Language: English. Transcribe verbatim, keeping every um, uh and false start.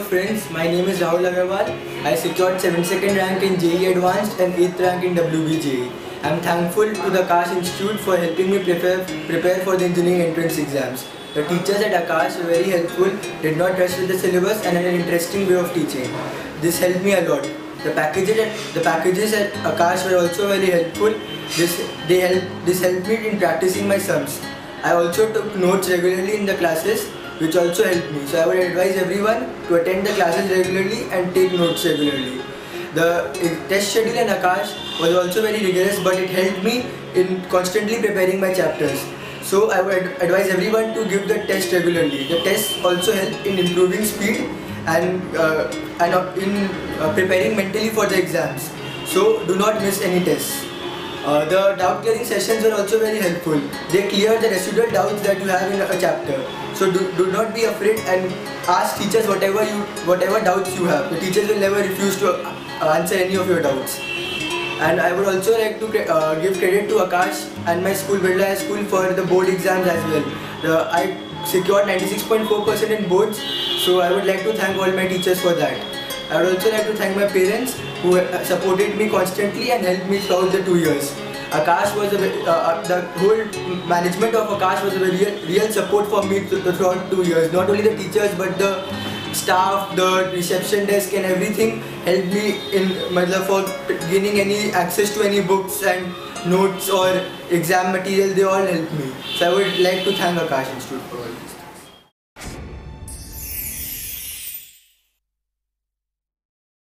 Hello friends, my name is Rahul Agarwal. I secured seventy-second rank in J E E Advanced and eighth rank in W B J E E. I am thankful to the Aakash Institute for helping me prepare, prepare for the engineering entrance exams. The teachers at Aakash were very helpful, did not rush with the syllabus and had an interesting way of teaching. This helped me a lot. The packages at, the packages at Aakash were also very helpful. This, they help, this helped me in practicing my sums. I also took notes regularly in the classes, which also helped me. So I would advise everyone to attend the classes regularly and take notes regularly. The test schedule in Aakash was also very rigorous, but it helped me in constantly preparing my chapters. So I would advise everyone to give the test regularly. The tests also help in improving speed and, uh, and in uh, preparing mentally for the exams. So do not miss any tests. Uh, the doubt clearing sessions were also very helpful. They clear the residual doubts that you have in a chapter. So do, do not be afraid and ask teachers whatever you whatever doubts you have. The teachers will never refuse to answer any of your doubts. And I would also like to uh, give credit to Aakash and my school, Vildaya School, for the board exams as well. The, I secured ninety-six point four percent in boards, so I would like to thank all my teachers for that. I would also like to thank my parents who supported me constantly and helped me throughout the two years. Aakash was a, uh, the whole management of Aakash was a real, real support for me throughout two years. Not only the teachers but the staff, the reception desk and everything helped me in for gaining any access to any books and notes or exam material. They all helped me. So I would like to thank Aakash Institute for all this.